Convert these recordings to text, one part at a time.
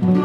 I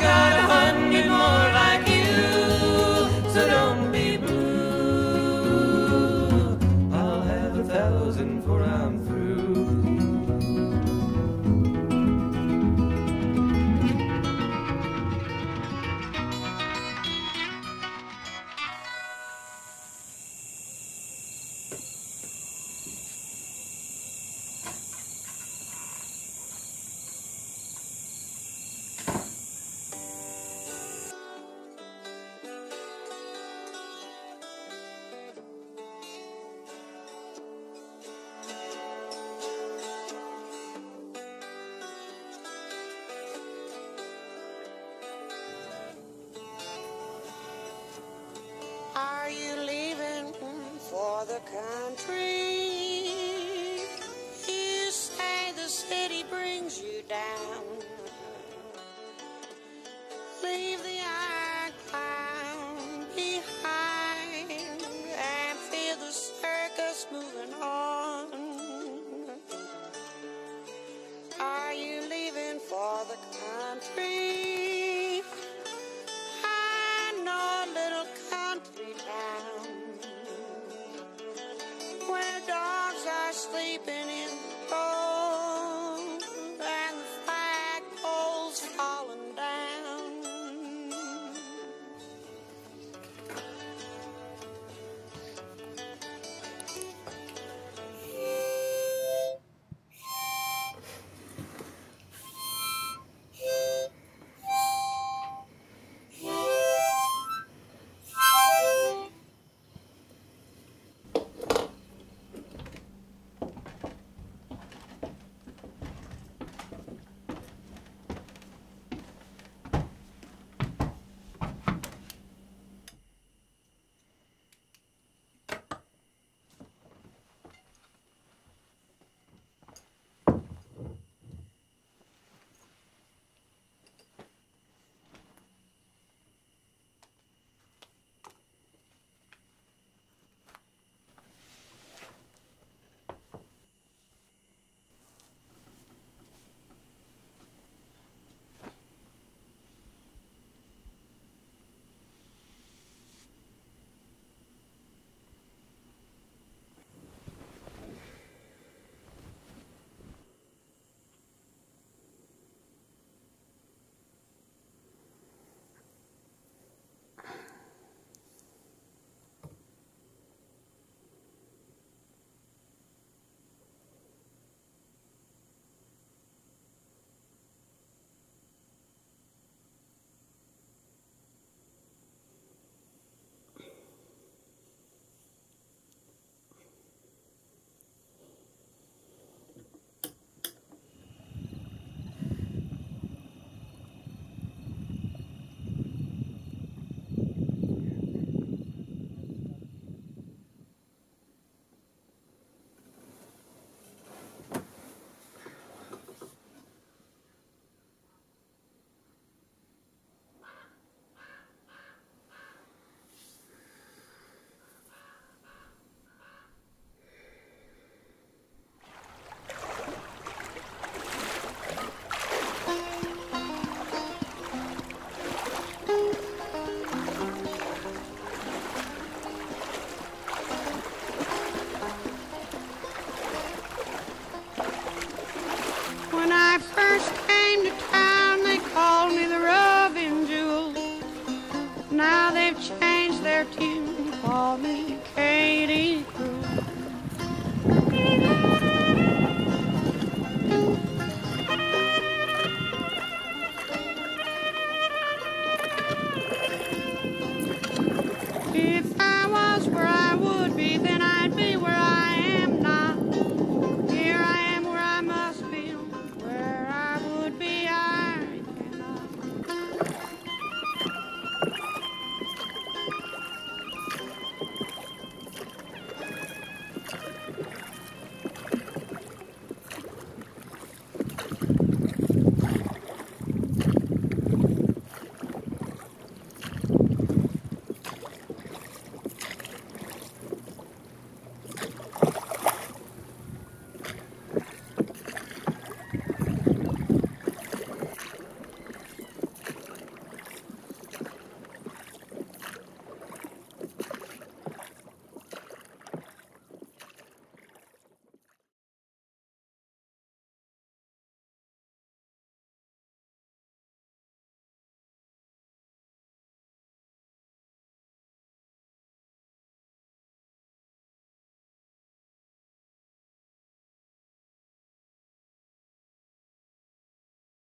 got